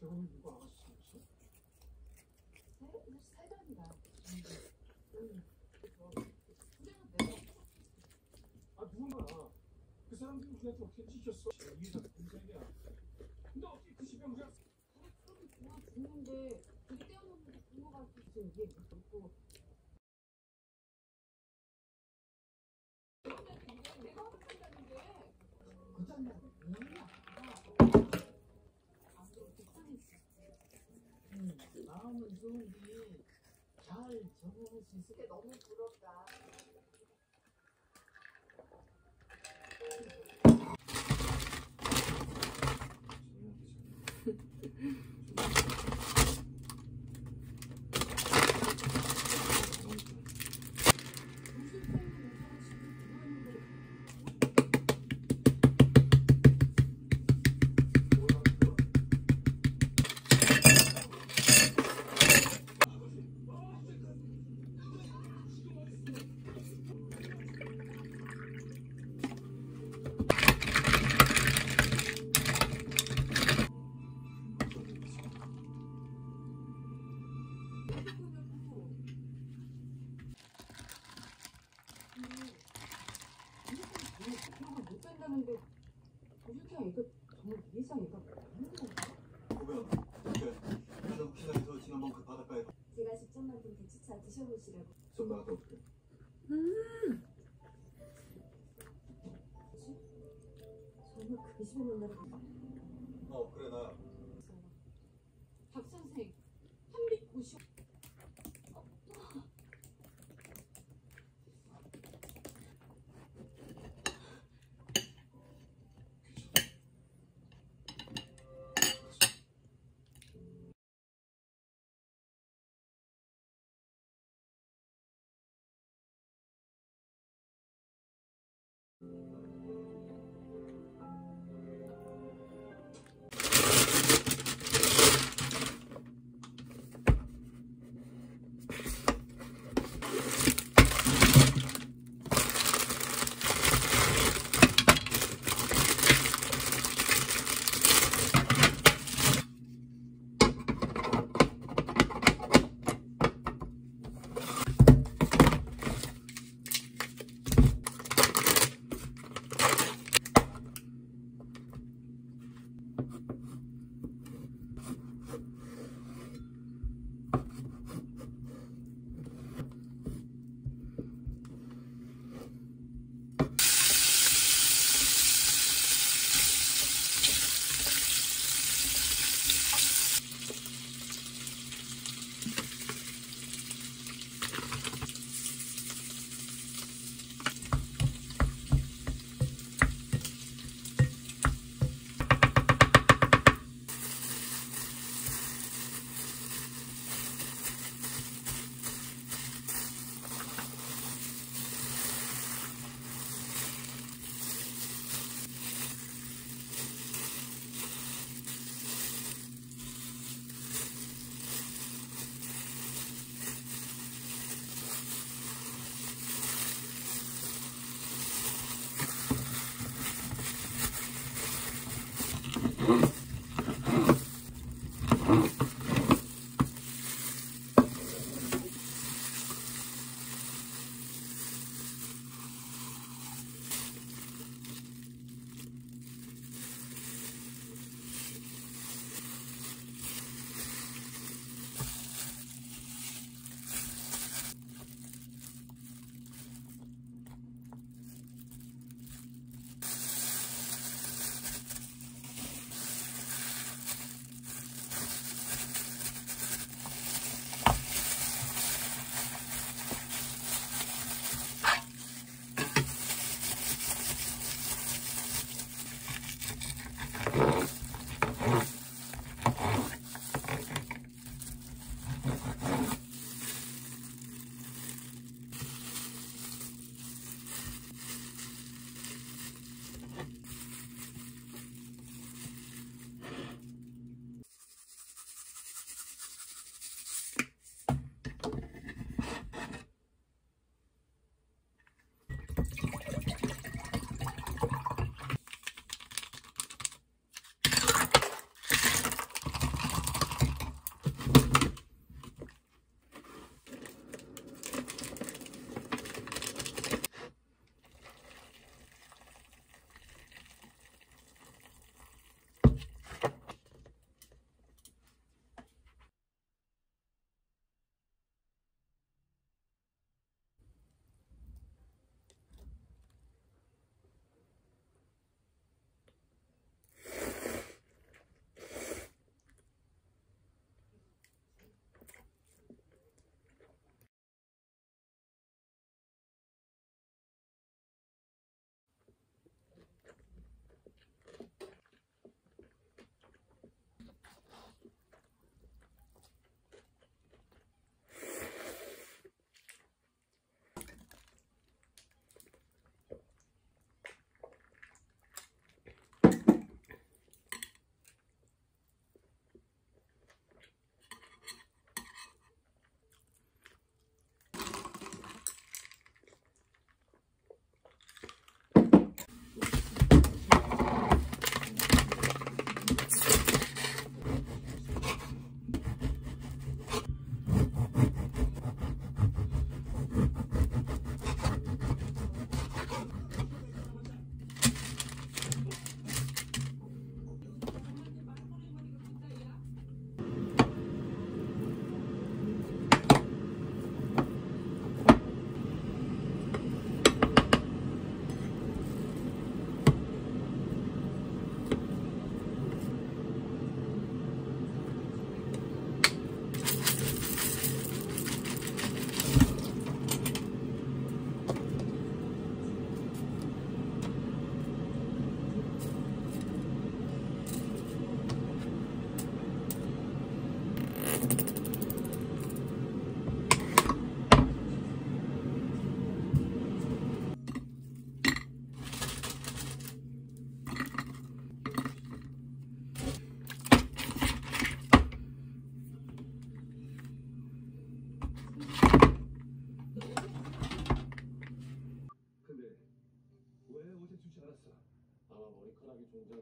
저거는 누가 알았어? 살던가. 아 누군가 그 사람들이 우리한테 어떻게 찢었어? 이해가 문제야. 근데 어떻게 그 집에 우리가 사람이 그냥 죽는데 그게 떼어놓는 부모가 있어 이게 있고. 내가 혼자다는 게 그잖아. 마음은 좋은데 잘 적응할 수 있을 때 너무 부럽다. 제가 직접 만든 대추차 드셔보시라고. 좀 나가서 볼게요. 정말 그 시간 만나고. 어 그래 나. 박 선생 350.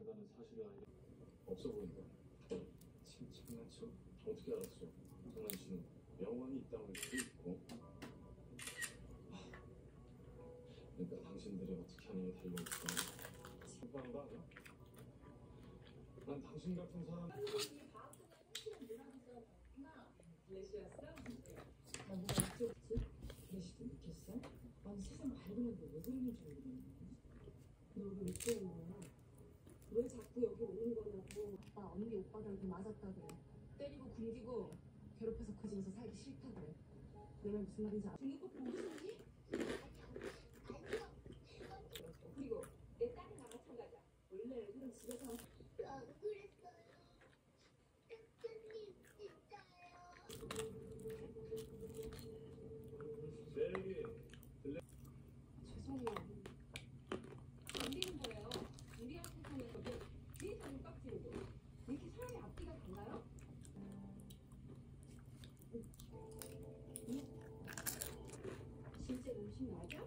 된다는 사실이 아니라 없어 보인다. 장난쳐? 어떻게 알았어? 장난치는 영원히 이 땅을 잊고. 그러니까 당신들이 어떻게 하느냐에 달려있어. 수고하는 거 아니야? 난 당신 같은 사람. 레시였어? 너무 어쩌지? 레시도 느꼈어? 아니 세상 밝으면 왜 그러는 줄 모르겠네. 너 왜 그러는 거야? 왜 자꾸 여기 오는 거냐고. 아빠 언니 오빠가 여기 맞았다 그래. 때리고 굶기고 괴롭혀서 그 집에서 살기 싫다 그래. 내가 무슨 말인지 알아? 중국 거 보고 싶니? 아니야. 그리고 내 딸이랑 마찬가지야. 원래 애들은 집에서 안 그랬어요. 깜짝님 진짜요. 세기 들레. 죄송해요. 안되는 거예요. 우리한 세상에서 왜 저는 빡치는데 왜 이렇게 사람의 앞뒤가 달라요? 진짜 음식 맞아?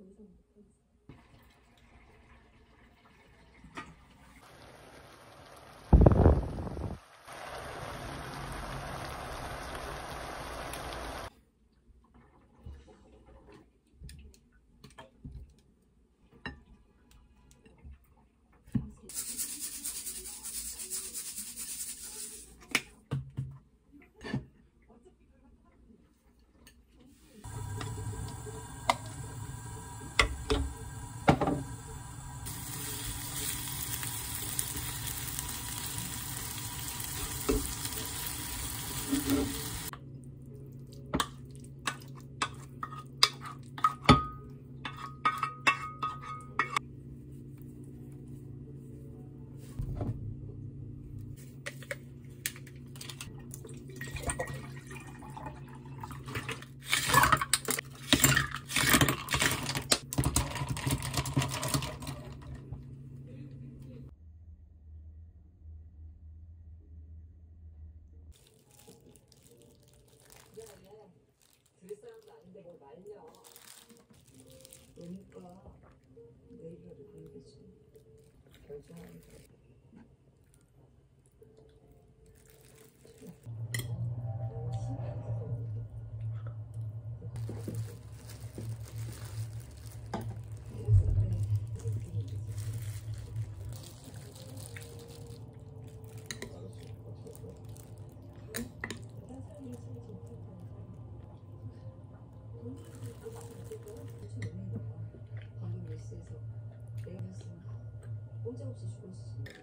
더 이상 못하겠어요. 들을 사람도 아닌데 뭘 말려. 그러니까 내 이별을 보이겠지. 결정하는 거야. 꼼짝없이 죽었어.